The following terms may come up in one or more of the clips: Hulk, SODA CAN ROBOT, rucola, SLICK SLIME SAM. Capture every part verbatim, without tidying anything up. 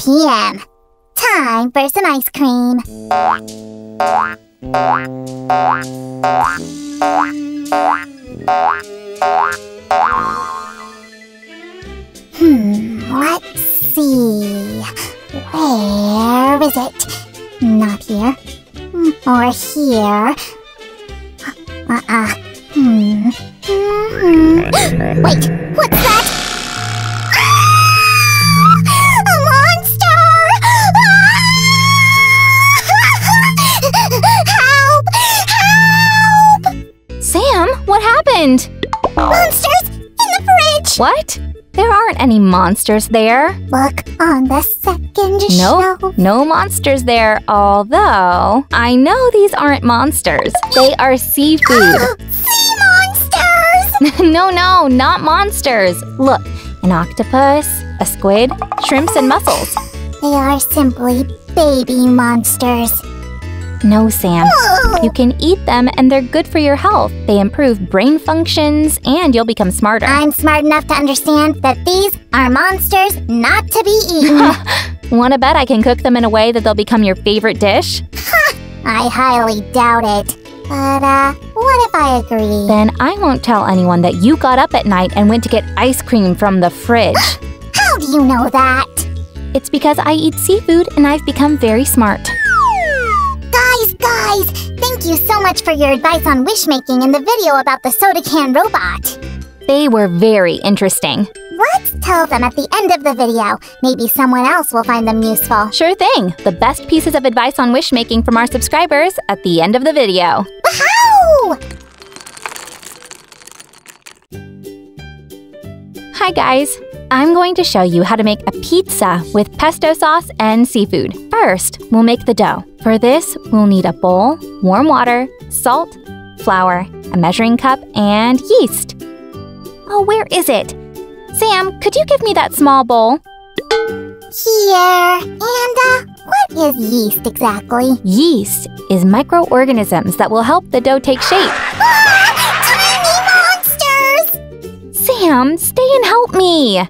four p m Time for some ice cream. Hmm, let's see. Where is it? Not here. Or here. Uh-uh. Hmm. Mm-hmm. Wait, what's that? What happened? Monsters in the fridge! What? There aren't any monsters there. Look on the second shelf. Nope, no monsters there, although I know these aren't monsters. They are seafood. Oh, sea monsters! No, no, not monsters. Look, an octopus, a squid, shrimps, and mussels. They are simply baby monsters. No, Sam. Whoa. You can eat them and they're good for your health. They improve brain functions and you'll become smarter. I'm smart enough to understand that these are monsters not to be eaten. Wanna bet I can cook them in a way that they'll become your favorite dish? Ha! I highly doubt it. But, uh, what if I agree? Then I won't tell anyone that you got up at night and went to get ice cream from the fridge. How do you know that? It's because I eat seafood and I've become very smart. Guys, thank you so much for your advice on wish-making and the video about the soda can robot. They were very interesting. Let's tell them at the end of the video. Maybe someone else will find them useful. Sure thing. The best pieces of advice on wish-making from our subscribers at the end of the video. Wow! Hi, guys. I'm going to show you how to make a pizza with pesto sauce and seafood. First, we'll make the dough. For this, we'll need a bowl, warm water, salt, flour, a measuring cup, and yeast. Oh, where is it? Sam, could you give me that small bowl? Here. And, uh, what is yeast exactly? Yeast is microorganisms that will help the dough take shape. Sam, stay and help me!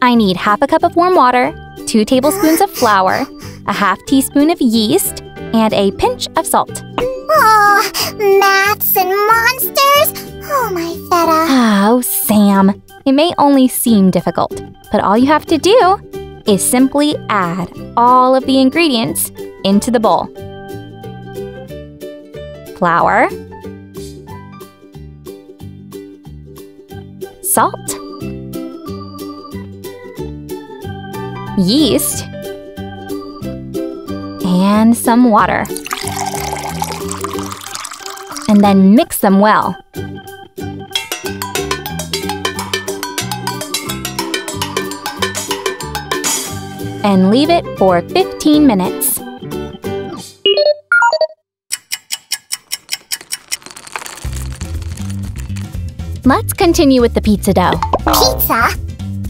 I need half a cup of warm water, two tablespoons of flour, a half teaspoon of yeast, and a pinch of salt. Oh, maths and monsters! Oh, my feta! Oh, Sam, it may only seem difficult, but all you have to do is simply add all of the ingredients into the bowl. Flour, salt, yeast, and some water. And then mix them well. And leave it for fifteen minutes. Let's continue with the pizza dough. Pizza?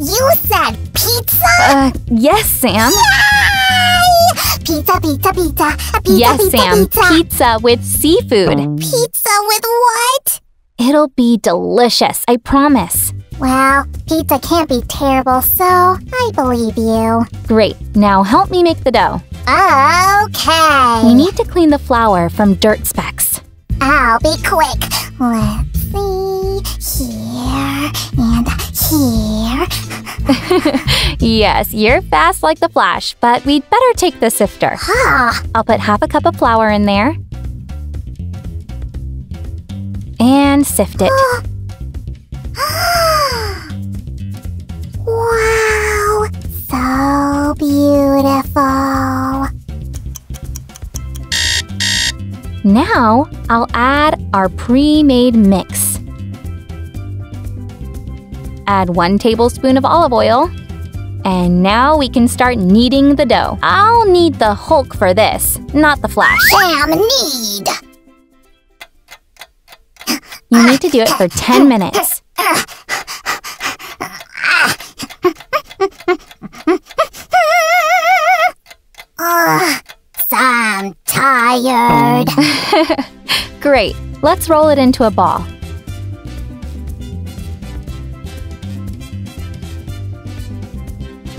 You said pizza? Uh, yes, Sam. Yay! Pizza, pizza, pizza, pizza, yes, pizza, Sam. Pizza. Pizza with seafood. Pizza with what? It'll be delicious, I promise. Well, pizza can't be terrible, so I believe you. Great. Now help me make the dough. Okay. We need to clean the flour from dirt specks. I'll be quick. Let's see, here, and here. Yes, you're fast like the flash, but we'd better take the sifter. Huh. I'll put half a cup of flour in there. And sift it. Wow, so beautiful. Now, I'll add our pre-made mix. Add one tablespoon of olive oil. And now we can start kneading the dough. I'll need the Hulk for this, not the Flash. Sam, knead! You need to do it for ten minutes. Ugh. I'm tired. Great. Let's roll it into a ball.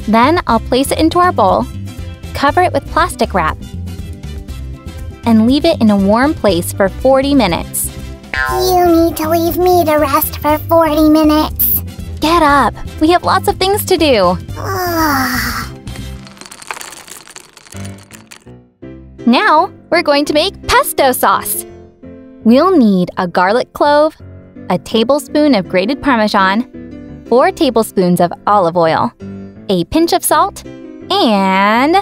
Then I'll place it into our bowl cover it with plastic wrap and leave it in a warm place for forty minutes. You need to leave me to rest for forty minutes. Get up. We have lots of things to do. Now, we're going to make pesto sauce. We'll need a garlic clove, a tablespoon of grated Parmesan, four tablespoons of olive oil, a pinch of salt, and…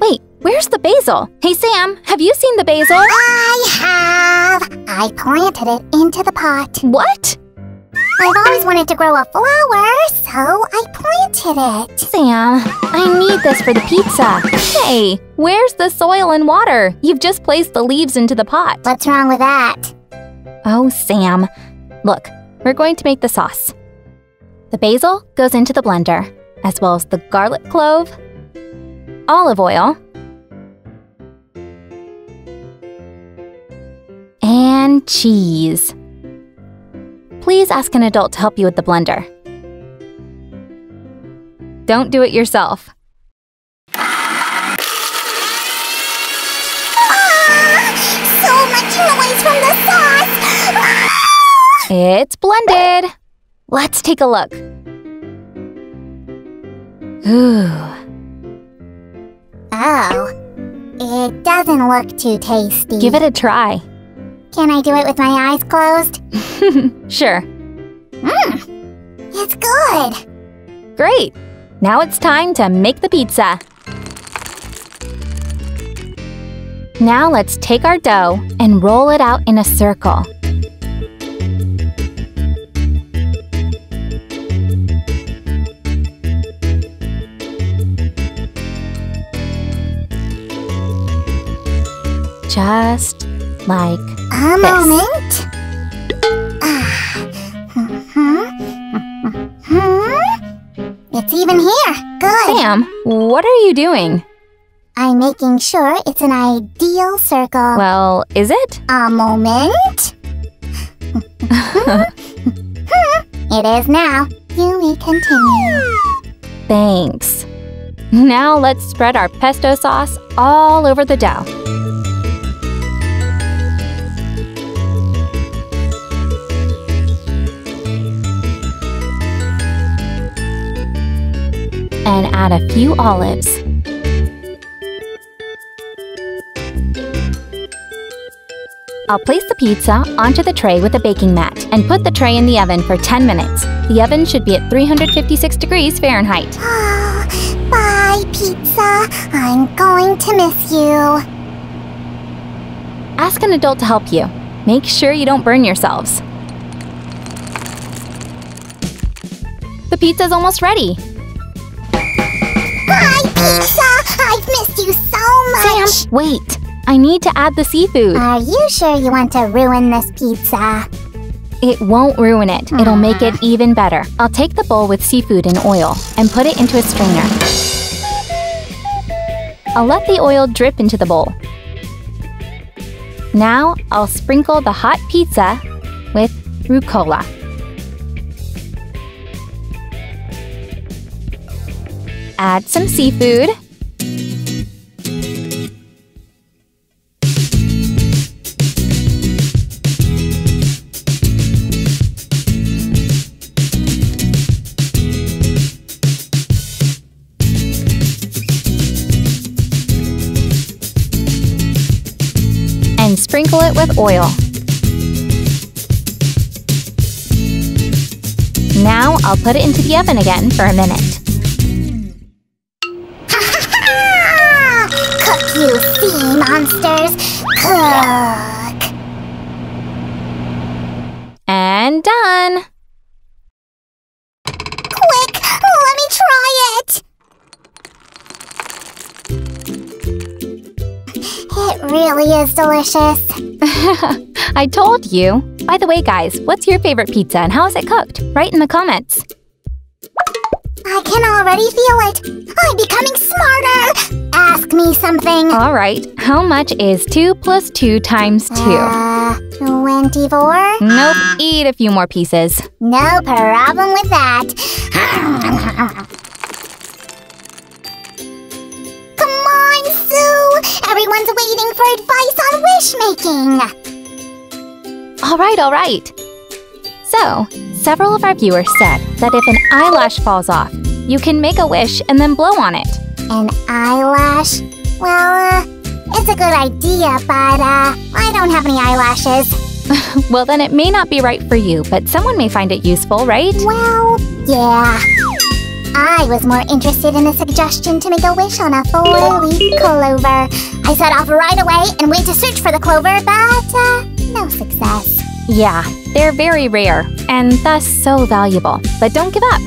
Wait, where's the basil? Hey, Sam, have you seen the basil? I have! I planted it into the pot. What? I've always wanted to grow a flower, so I planted it. Sam, I need this for the pizza. Hey, where's the soil and water? You've just placed the leaves into the pot. What's wrong with that? Oh, Sam. Look, we're going to make the sauce. The basil goes into the blender, as well as the garlic clove, olive oil, and cheese. Please ask an adult to help you with the blender. Don't do it yourself. Ah, so much noise from the sauce! Ah! It's blended! Let's take a look. Ooh. Oh, it doesn't look too tasty. Give it a try. Can I do it with my eyes closed? Sure. Mmm, it's good! Great! Now it's time to make the pizza. Now let's take our dough and roll it out in a circle. Just like a this. moment. It's even here. Good. Sam, what are you doing? I'm making sure it's an ideal circle. Well, is it? A moment. It is now. You may continue. Thanks. Now let's spread our pesto sauce all over the dough. And add a few olives. I'll place the pizza onto the tray with a baking mat and put the tray in the oven for ten minutes. The oven should be at three hundred fifty-six degrees Fahrenheit. Oh, bye, pizza. I'm going to miss you. Ask an adult to help you. Make sure you don't burn yourselves. The pizza's almost ready. Pizza! I've missed you so much! Sam, wait! I need to add the seafood. Are you sure you want to ruin this pizza? It won't ruin it. Mm. It'll make it even better. I'll take the bowl with seafood and oil and put it into a strainer. I'll let the oil drip into the bowl. Now, I'll sprinkle the hot pizza with rucola. Add some seafood. And sprinkle it with oil. Now I'll put it into the oven again for a minute. You sea monsters, cook! And done! Quick, let me try it! It really is delicious. I told you. By the way, guys, what's your favorite pizza and how is it cooked? Write in the comments. I can already feel it! I'm becoming smarter! Ask me something! Alright, how much is two plus two times two? Uh, twenty-four? Nope, eat a few more pieces. No problem with that. Come Everyone's waiting for advice on wish-making! Alright, alright! So, several of our viewers said that if an eyelash falls off, you can make a wish and then blow on it. An eyelash? Well, uh, it's a good idea, but, uh, I don't have any eyelashes. Well, then it may not be right for you, but someone may find it useful, right? Well, yeah. I was more interested in a suggestion to make a wish on a four-leaf clover. I set off right away and went to search for the clover, but uh, no success. Yeah, they're very rare and thus so valuable. But don't give up.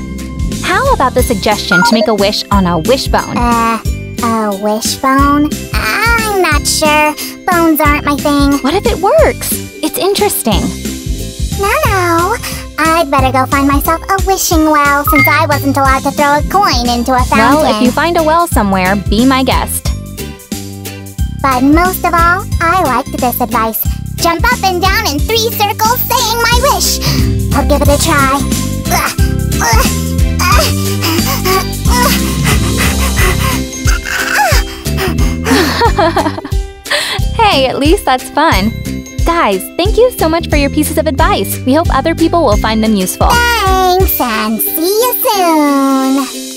How about the suggestion to make a wish on a wishbone? Uh, a wishbone? I'm not sure. Bones aren't my thing. What if it works? It's interesting. No, no. I'd better go find myself a wishing well since I wasn't allowed to throw a coin into a fountain. Well, if you find a well somewhere, be my guest. But most of all, I liked this advice. Jump up and down in three circles saying my wish. I'll give it a try. Hey, at least that's fun. Guys, thank you so much for your pieces of advice. We hope other people will find them useful. Thanks, and see you soon!